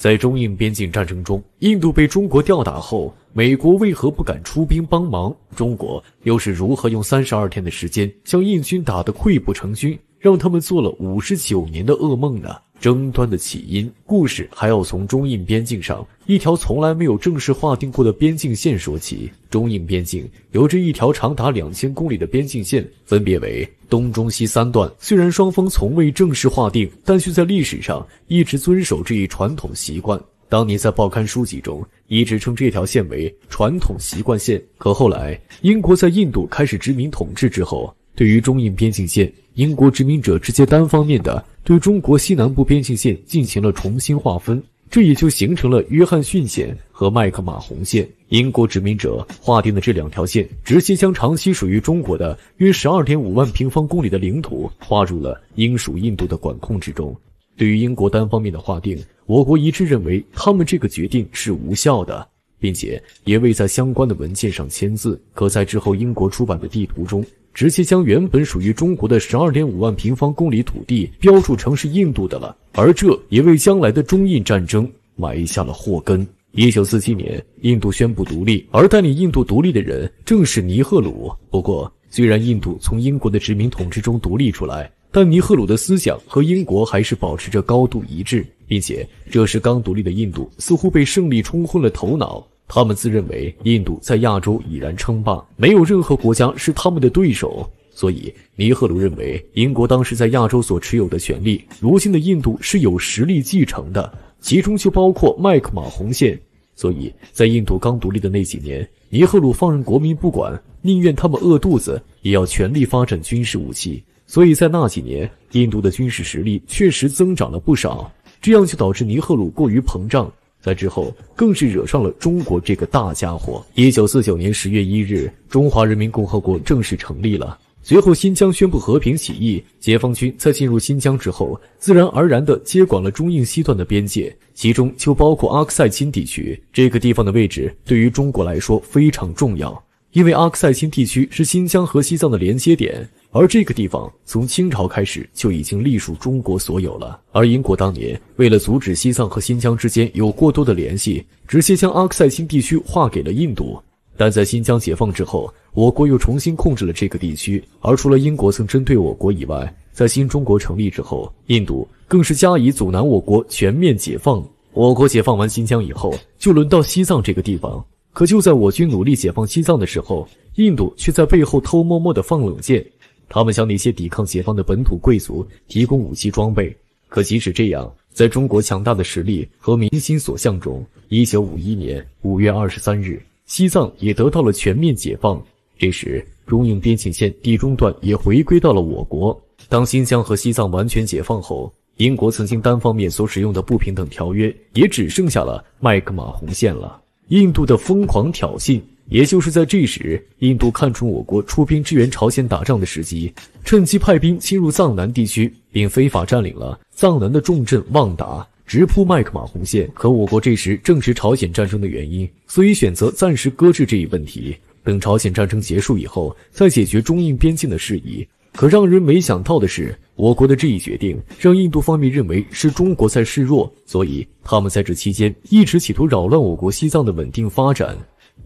在中印边境战争中，印度被中国吊打后，美国为何不敢出兵帮忙？中国又是如何用32天的时间将印军打得溃不成军，让他们做了59年的噩梦呢？争端的起因，故事还要从中印边境上一条从来没有正式划定过的边境线说起。中印边境由这一条长达2000公里的边境线分别为东中西三段，虽然双方从未正式划定，但却在历史上一直遵守这一传统习惯。当年在报刊书籍中一直称这条线为传统习惯线，可后来英国在印度开始殖民统治之后，对于中印边境线，英国殖民者直接单方面的对中国西南部边境线进行了重新划分，这也就形成了约翰逊线和麦克马洪线。英国殖民者划定的这两条线，直接将长期属于中国的约 12.5 万平方公里的领土划入了英属印度的管控之中。对于英国单方面的划定，我国一致认为他们这个决定是无效的，并且也未在相关的文件上签字。可在之后英国出版的地图中，直接将原本属于中国的 12.5 万平方公里土地标注成是印度的了，而这也为将来的中印战争埋下了祸根。1947年印度宣布独立，而带领印度独立的人正是尼赫鲁。不过虽然印度从英国的殖民统治中独立出来，但尼赫鲁的思想和英国还是保持着高度一致，并且这时刚独立的印度似乎被胜利冲昏了头脑，他们自认为印度在亚洲已然称霸，没有任何国家是他们的对手。所以尼赫鲁认为英国当时在亚洲所持有的权利，如今的印度是有实力继承的，其中就包括麦克马洪线。所以在印度刚独立的那几年，尼赫鲁放任国民不管，宁愿他们饿肚子也要全力发展军事武器，所以在那几年印度的军事实力确实增长了不少，这样就导致尼赫鲁过于膨胀，在之后更是惹上了中国这个大家伙。1949年10月1日，中华人民共和国正式成立了。随后新疆宣布和平起义，解放军在进入新疆之后，自然而然地接管了中印西段的边界，其中就包括阿克塞钦地区。这个地方的位置对于中国来说非常重要，因为阿克塞钦地区是新疆和西藏的连接点，而这个地方从清朝开始就已经隶属中国所有了。而英国当年为了阻止西藏和新疆之间有过多的联系，直接将阿克塞钦地区划给了印度。但在新疆解放之后，我国又重新控制了这个地区，而除了英国曾针对我国以外，在新中国成立之后，印度更是加以阻拦我国全面解放。我国解放完新疆以后，就轮到西藏这个地方，可就在我军努力解放西藏的时候，印度却在背后偷摸摸地放冷箭，他们向那些抵抗解放的本土贵族提供武器装备。可即使这样，在中国强大的实力和民心所向中，1951年5月23日，西藏也得到了全面解放。这时中印边境线地中段也回归到了我国。当新疆和西藏完全解放后，英国曾经单方面所使用的不平等条约也只剩下了麦克马洪线了。印度的疯狂挑衅，也就是在这时，印度看出我国出兵支援朝鲜打仗的时机，趁机派兵侵入藏南地区，并非法占领了藏南的重镇旺达，直扑麦克马洪线。可我国这时正值朝鲜战争的原因，所以选择暂时搁置这一问题，等朝鲜战争结束以后再解决中印边境的事宜。可让人没想到的是，我国的这一决定让印度方面认为是中国在示弱，所以他们在这期间一直企图扰乱我国西藏的稳定发展。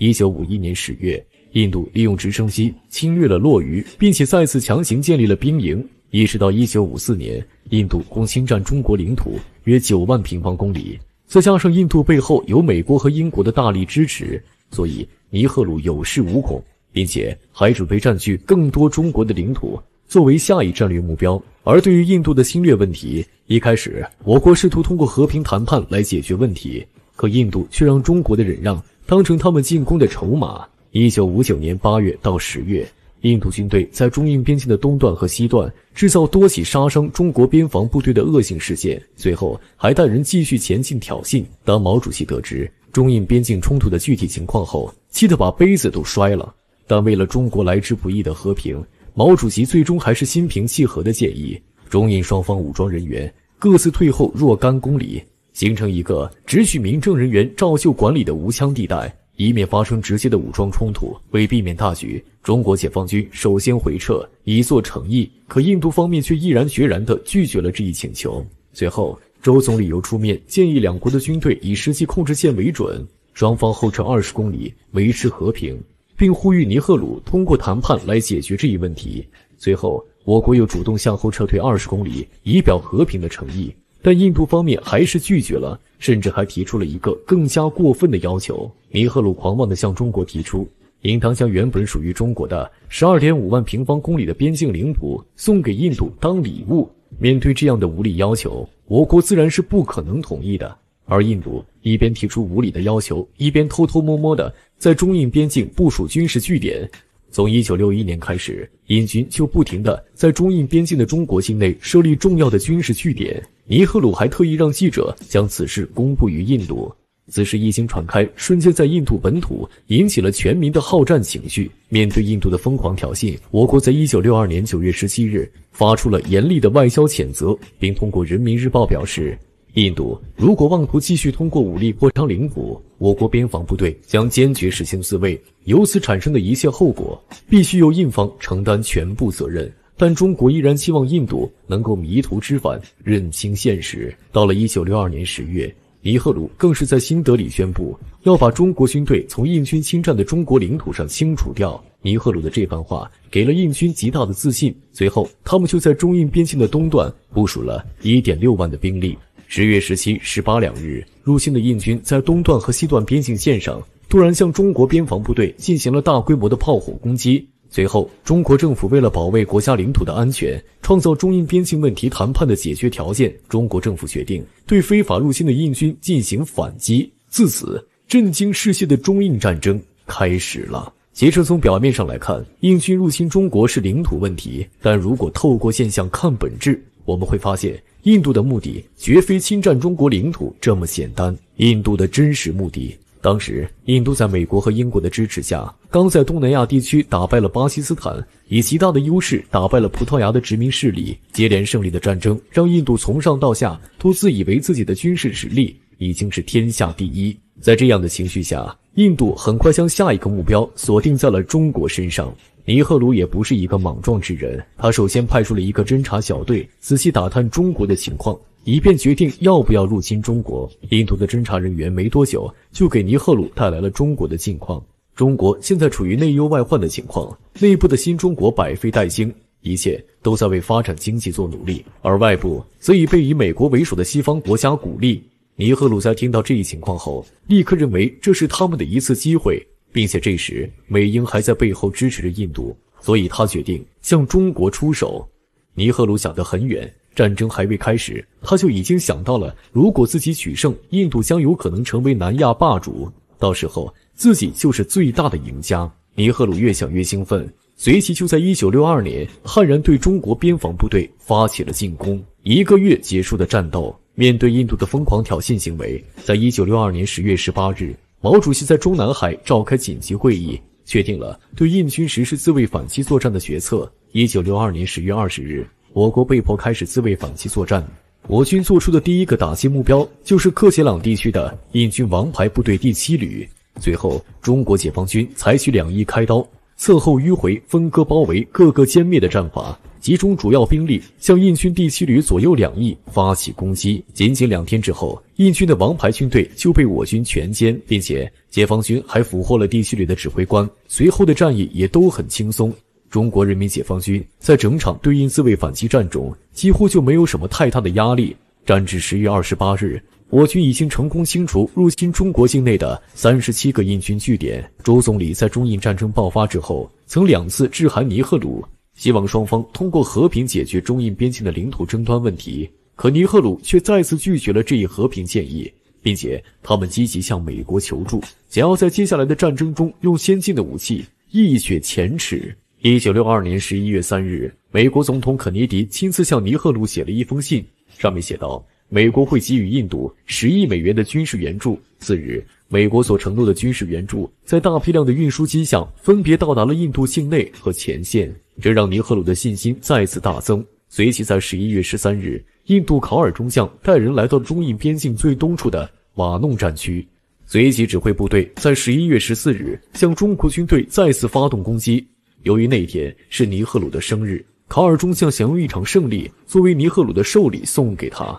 1951年10月，印度利用直升机侵略了洛榆，并且再次强行建立了兵营。一直到1954年，印度共侵占中国领土约9万平方公里，再加上印度背后有美国和英国的大力支持，所以尼赫鲁有恃无恐，并且还准备占据更多中国的领土作为下一战略目标。而对于印度的侵略问题，一开始我国试图通过和平谈判来解决问题，可印度却让中国的忍让当成他们进攻的筹码。1959年8月到10月，印度军队在中印边境的东段和西段制造多起杀伤中国边防部队的恶性事件，随后还带人继续前进挑衅。当毛主席得知中印边境冲突的具体情况后，气得把杯子都摔了。但为了中国来之不易的和平，毛主席最终还是心平气和的建议中印双方武装人员各自退后若干公里，形成一个只许民政人员照旧管理的无枪地带，以免发生直接的武装冲突。为避免大局，中国解放军首先回撤，以作诚意。可印度方面却毅然决然地拒绝了这一请求。随后周总理由出面建议两国的军队以实际控制线为准，双方后撤20公里，维持和平，并呼吁尼赫鲁通过谈判来解决这一问题。随后，我国又主动向后撤退20公里，以表和平的诚意。但印度方面还是拒绝了，甚至还提出了一个更加过分的要求。尼赫鲁狂妄地向中国提出，应当将原本属于中国的 12.5 万平方公里的边境领土送给印度当礼物。面对这样的无理要求，我国自然是不可能同意的。而印度一边提出无理的要求，一边偷偷摸摸地在中印边境部署军事据点。从1961年开始，印军就不停地在中印边境的中国境内设立重要的军事据点。尼赫鲁还特意让记者将此事公布于印度。此事一经传开，瞬间在印度本土引起了全民的好战情绪。面对印度的疯狂挑衅，我国在1962年9月17日发出了严厉的外交谴责，并通过《人民日报》表示，印度如果妄图继续通过武力扩张领土，我国边防部队将坚决实行自卫，由此产生的一切后果必须由印方承担全部责任。但中国依然期望印度能够迷途知返，认清现实。到了1962年10月，尼赫鲁更是在新德里宣布要把中国军队从印军侵占的中国领土上清除掉。尼赫鲁的这番话给了印军极大的自信，随后他们就在中印边境的东段部署了 1.6 万的兵力。10月17、18两日，入侵的印军在东段和西段边境线上突然向中国边防部队进行了大规模的炮火攻击。随后，中国政府为了保卫国家领土的安全，创造中印边境问题谈判的解决条件，中国政府决定对非法入侵的印军进行反击。自此，震惊世界的中印战争开始了。其实从表面上来看，印军入侵中国是领土问题，但如果透过现象看本质，我们会发现印度的目的绝非侵占中国领土这么简单。印度的真实目的，当时印度在美国和英国的支持下，刚在东南亚地区打败了巴基斯坦，以极大的优势打败了葡萄牙的殖民势力。接连胜利的战争让印度从上到下都自以为自己的军事实力已经是天下第一。在这样的情绪下，印度很快将下一个目标锁定在了中国身上。尼赫鲁也不是一个莽撞之人，他首先派出了一个侦察小队，仔细打探中国的情况，以便决定要不要入侵中国。印度的侦察人员没多久就给尼赫鲁带来了中国的近况。中国现在处于内忧外患的情况，内部的新中国百废待兴，一切都在为发展经济做努力，而外部则已被以美国为首的西方国家鼓励。尼赫鲁在听到这一情况后，立刻认为这是他们的一次机会，并且这时美英还在背后支持着印度，所以他决定向中国出手。尼赫鲁想得很远，战争还未开始，他就已经想到了，如果自己取胜，印度将有可能成为南亚霸主，到时候自己就是最大的赢家。尼赫鲁越想越兴奋，随即就在1962年悍然对中国边防部队发起了进攻。一个月结束的战斗，面对印度的疯狂挑衅行为，在1962年10月18日，毛主席在中南海召开紧急会议，确定了对印军实施自卫反击作战的决策。1962年10月20日，我国被迫开始自卫反击作战。我军做出的第一个打击目标就是克什朗地区的印军王牌部队第7旅。随后，中国解放军采取两翼开刀、侧后迂回、分割包围、各个歼灭的战法，集中主要兵力向印军第7旅左右两翼发起攻击。仅仅2天之后，印军的王牌军队就被我军全歼，并且解放军还俘获了第7旅的指挥官。随后的战役也都很轻松。中国人民解放军在整场对印自卫反击战中几乎就没有什么太大的压力。战至10月28日，我军已经成功清除入侵中国境内的37个印军据点。周总理在中印战争爆发之后曾2次致函尼赫鲁，希望双方通过和平解决中印边境的领土争端问题，可尼赫鲁却再次拒绝了这一和平建议，并且他们积极向美国求助，想要在接下来的战争中用先进的武器一雪前耻。1962年11月3日，美国总统肯尼迪亲自向尼赫鲁写了一封信，上面写道，美国会给予印度10亿美元的军事援助。次日，美国所承诺的军事援助在大批量的运输机上分别到达了印度境内和前线，这让尼赫鲁的信心再次大增。随即在11月13日，印度考尔中将带人来到中印边境最东处的瓦弄战区，随即指挥部队在11月14日向中国军队再次发动攻击。由于那天是尼赫鲁的生日，考尔中将想用一场胜利作为尼赫鲁的寿礼送给他。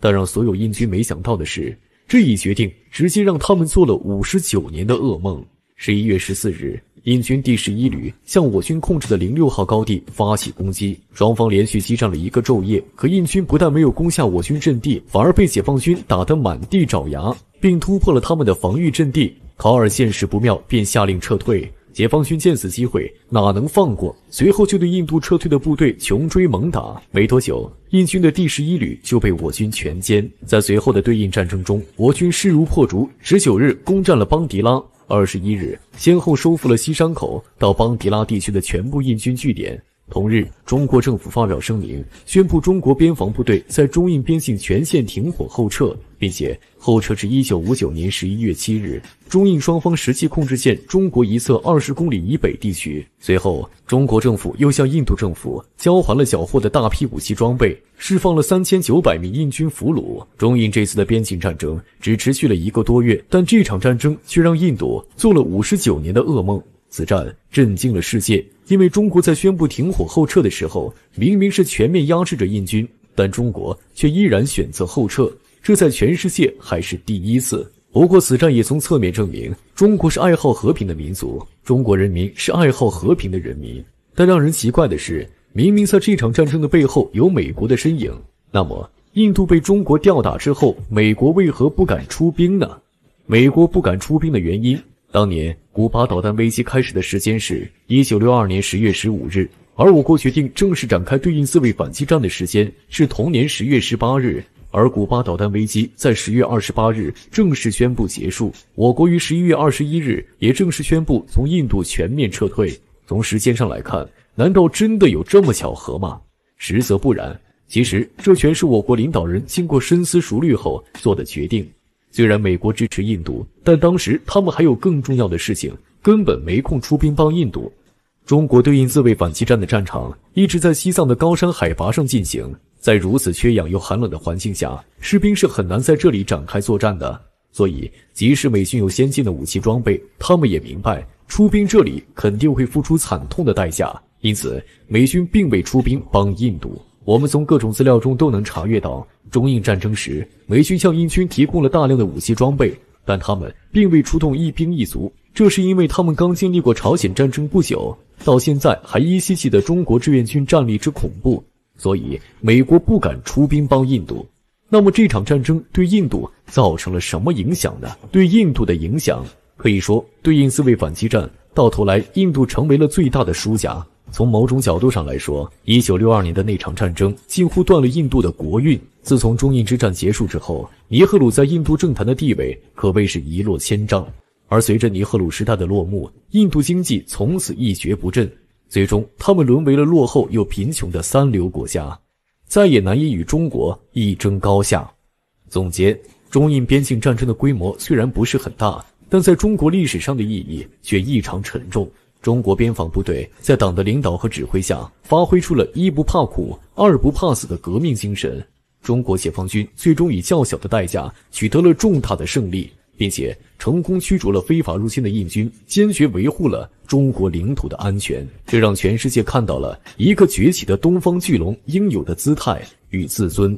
但让所有燕军没想到的是，这一决定直接让他们做了59年的噩梦。11月14日，燕军第11旅向我军控制的06号高地发起攻击，双方连续激战了一个昼夜。可燕军不但没有攻下我军阵地，反而被解放军打得满地找牙，并突破了他们的防御阵地。考尔见势不妙，便下令撤退。解放军见此机会，哪能放过？随后就对印度撤退的部队穷追猛打。没多久，印军的第11旅就被我军全歼。在随后的对印战争中，我军势如破竹。19日攻占了邦迪拉，21日先后收复了西山口到邦迪拉地区的全部印军据点。同日，中国政府发表声明，宣布中国边防部队在中印边境全线停火后撤，并且后撤至1959年11月7日，中印双方实际控制线中国一侧20公里以北地区。随后，中国政府又向印度政府交还了缴获的大批武器装备，释放了3900名印军俘虏。中印这次的边境战争只持续了一个多月，但这场战争却让印度做了59年的噩梦。此战震惊了世界，因为中国在宣布停火后撤的时候，明明是全面压制着印军，但中国却依然选择后撤。这在全世界还是第一次。不过此战也从侧面证明，中国是爱好和平的民族，中国人民是爱好和平的人民。但让人奇怪的是，明明在这场战争的背后有美国的身影，那么印度被中国吊打之后，美国为何不敢出兵呢？美国不敢出兵的原因，当年古巴导弹危机开始的时间是1962年10月15日。而我国决定正式展开对印自卫反击战的时间是同年10月18日。而古巴导弹危机在10月28日正式宣布结束，我国于11月21日也正式宣布从印度全面撤退。从时间上来看，难道真的有这么巧合吗？实则不然，其实这全是我国领导人经过深思熟虑后做的决定。虽然美国支持印度，但当时他们还有更重要的事情，根本没空出兵帮印度。中国对印自卫反击战的战场一直在西藏的高山海拔上进行，在如此缺氧又寒冷的环境下，士兵是很难在这里展开作战的。所以即使美军有先进的武器装备，他们也明白出兵这里肯定会付出惨痛的代价，因此美军并未出兵帮印度。我们从各种资料中都能查阅到，中印战争时，美军向印军提供了大量的武器装备，但他们并未出动一兵一卒，这是因为他们刚经历过朝鲜战争不久，到现在还依稀记得中国志愿军战力之恐怖，所以美国不敢出兵帮印度。那么这场战争对印度造成了什么影响呢？对印度的影响，可以说对印自卫反击战到头来印度成为了最大的输家。从某种角度上来说，1962年的那场战争近乎断了印度的国运。自从中印之战结束之后，尼赫鲁在印度政坛的地位可谓是一落千丈。而随着尼赫鲁时代的落幕，印度经济从此一蹶不振，最终他们沦为了落后又贫穷的三流国家，再也难以与中国一争高下。总结，中印边境战争的规模虽然不是很大，但在中国历史上的意义却异常沉重。中国边防部队在党的领导和指挥下，发挥出了一不怕苦、二不怕死的革命精神。中国解放军最终以较小的代价取得了重大的胜利，并且成功驱逐了非法入侵的印军，坚决维护了中国领土的安全。这让全世界看到了一个崛起的东方巨龙应有的姿态与自尊。